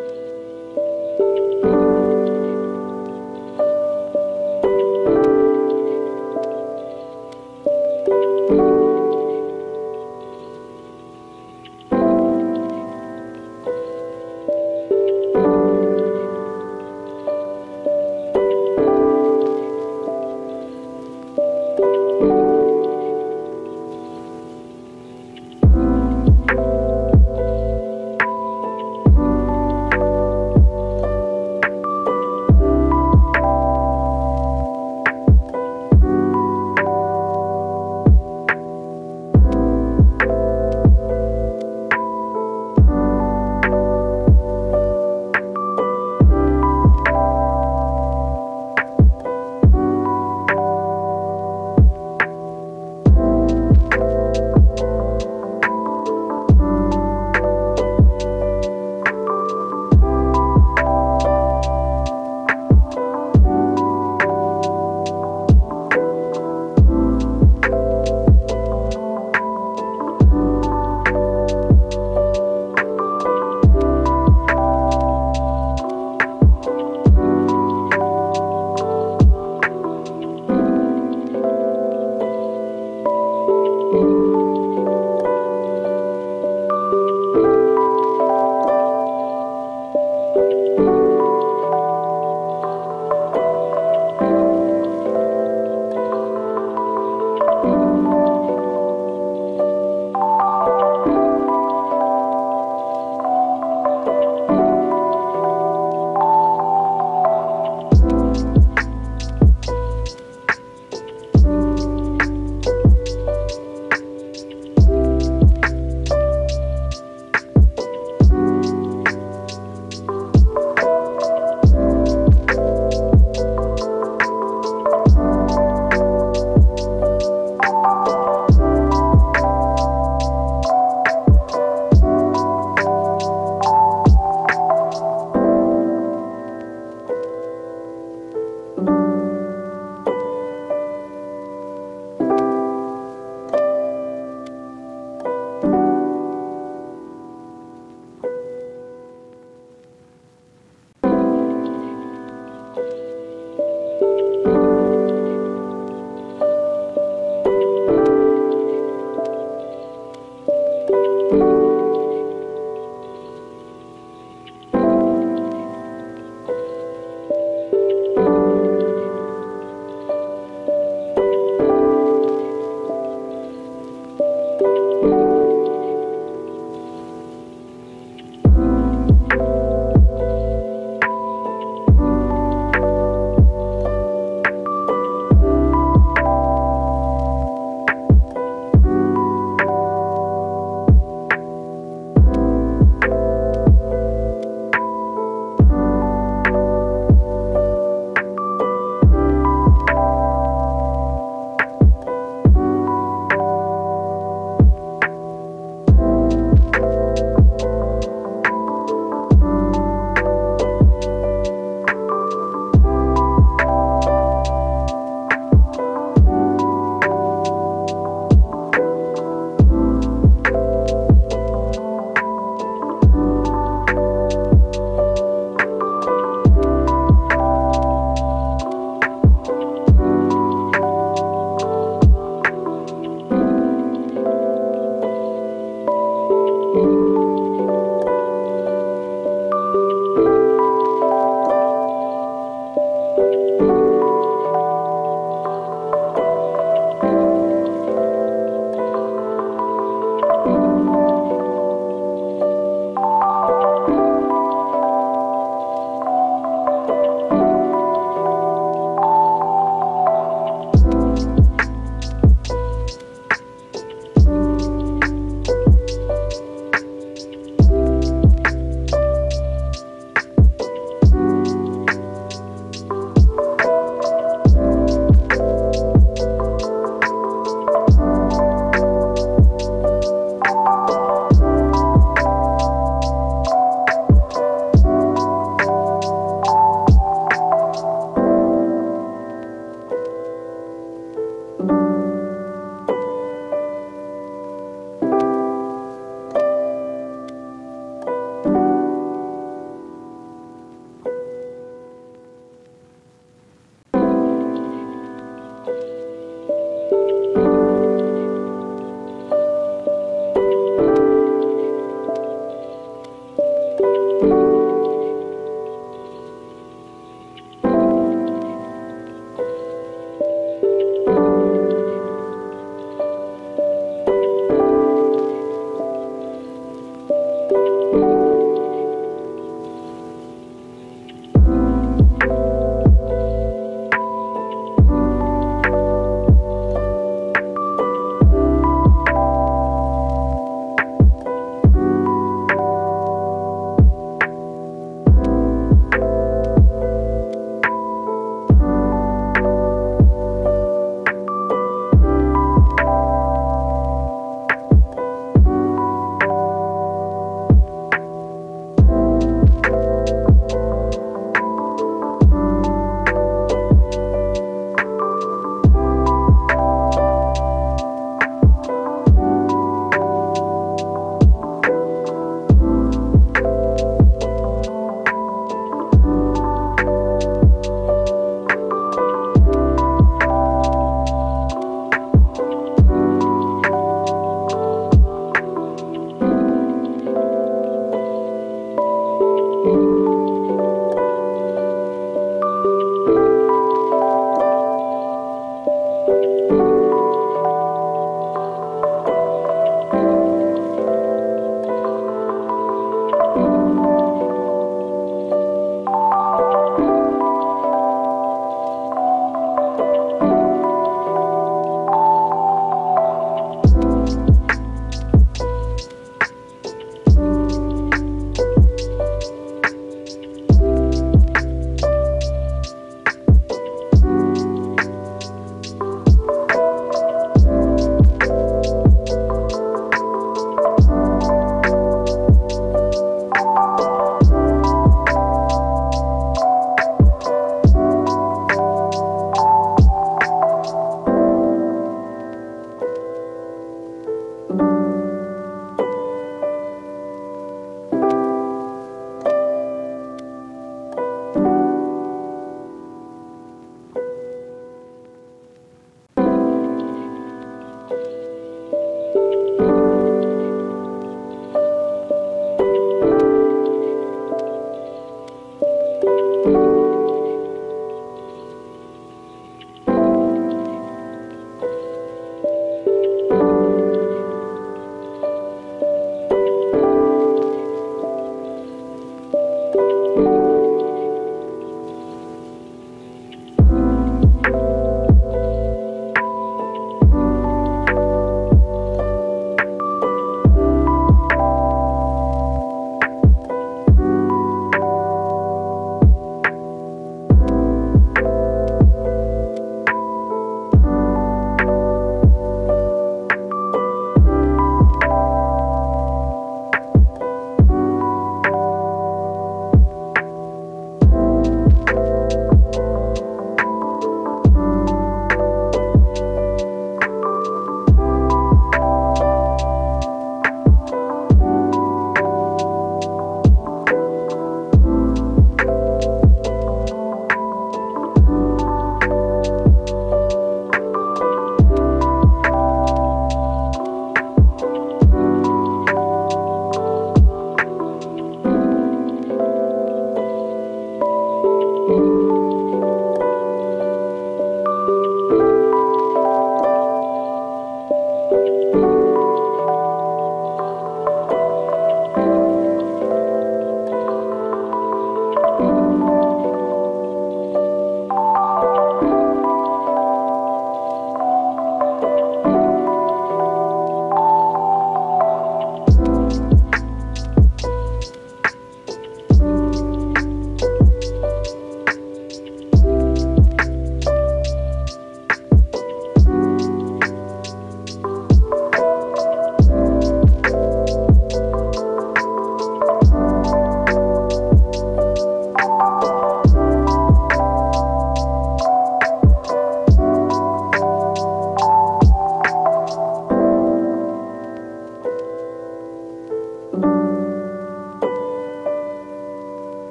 now.